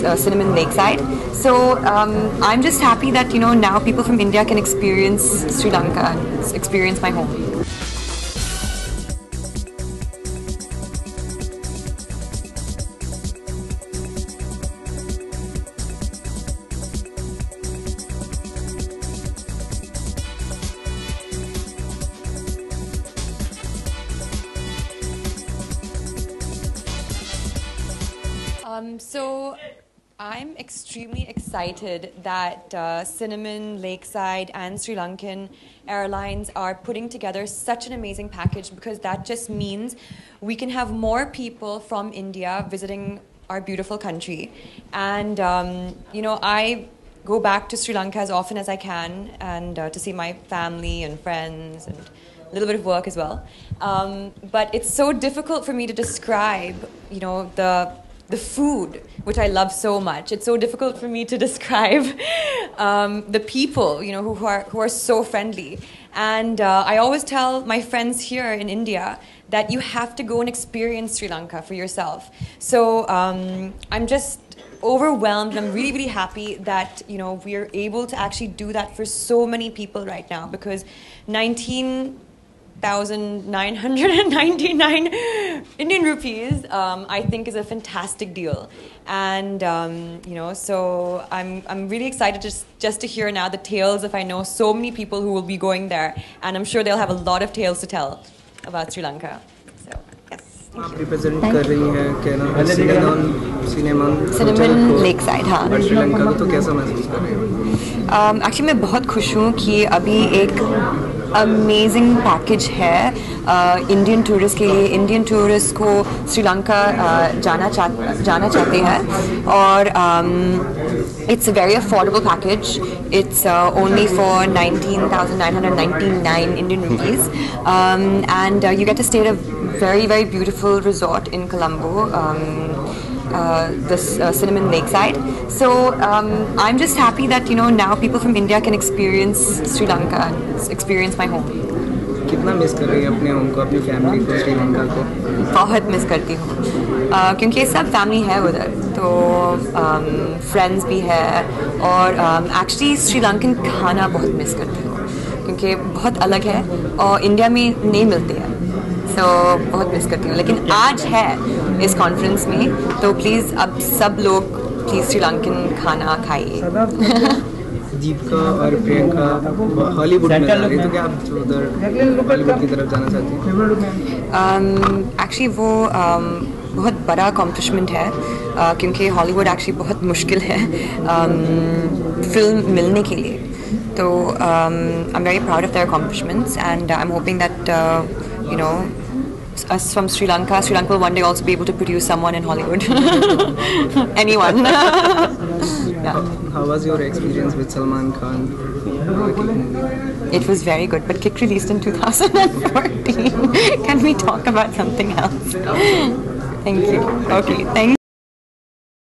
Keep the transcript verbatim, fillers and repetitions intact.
is uh, Cinnamon Lakeside. So um, I'm just happy that, you know, now people from India can experience Sri Lanka, experience my home. Um, so, I'm extremely excited that uh, Cinnamon, Lakeside and Sri Lankan Airlines are putting together such an amazing package, because that just means we can have more people from India visiting our beautiful country. And, um, you know, I go back to Sri Lanka as often as I can, and uh, to see my family and friends and a little bit of work as well. Um, but it's so difficult for me to describe, you know, the... The food, which I love so much. It's so difficult for me to describe um, the people, you know, who, who are who are so friendly. And uh, I always tell my friends here in India that you have to go and experience Sri Lanka for yourself. So um, I'm just overwhelmed, and I'm really, really happy that, you know, we're able to actually do that for so many people right now, because nineteen thousand nine hundred ninety-nine Indian rupees, um, I think, is a fantastic deal. And, um, you know, so I'm, I'm really excited just, just to hear now the tales of, I know, so many people who will be going there. And I'm sure they'll have a lot of tales to tell about Sri Lanka. So, yes. Thank you. Represent Thank you. Cinnamon, Cinnamon, Cinnamon, Cinnamon Lakeside, हाँ. But Sri Lanka को तो कैसा महसूस कर रहे हो? Actually, मैं बहुत खुश हूँ कि अभी एक amazing package है uh, Indian tourists के लिए. Indian tourists को Sri Lanka uh, जाना चाह जाना चाहते हैं, और um, it's a very affordable package. It's uh, only for nineteen thousand nine hundred ninety-nine Indian rupees, um, and uh, you get to stay at a very very beautiful resort in Colombo, um, Uh, this uh, Cinnamon Lakeside. So um, I'm just happy that, you know, now people from India can experience Sri Lanka, experience my home. कितना miss कर रही है अपने home को, अपनी family को, Sri Lanka को? बहुत मिस करती हूँ, uh, क्योंकि सब फैमिली है उधर, तो फ्रेंड्स um, भी है, और एक्चुअली um, Sri Lankan खाना बहुत मिस करती हूँ, क्योंकि बहुत अलग है और इंडिया में नहीं मिलते हैं, तो बहुत मिस करती हूँ. लेकिन आज है इस कॉन्फ्रेंस में, तो प्लीज़ अब सब लोग प्लीज़ श्री लंकन खाना खाइए. दीपिका और प्रियंका हॉलीवुड में जा रही हैं, तो क्या आप उधर हॉलीवुड की तरफ जाना चाहती हैं? एक्चुअली वो um, बहुत बड़ा अकॉम्प्लिशमेंट है, uh, क्योंकि हॉलीवुड एक्चुअली बहुत मुश्किल है um, फिल्म मिलने के लिए. तो I am very proud of their accomplishments, and I am hoping that you know, us from Sri Lanka, Sri Lanka will one day also be able to produce someone in Hollywood. Anyone. Yeah. How, how was your experience with Salman Khan? It was very good, but Kick released in two thousand fourteen. Can we talk about something else? Thank you. Okay, thank you.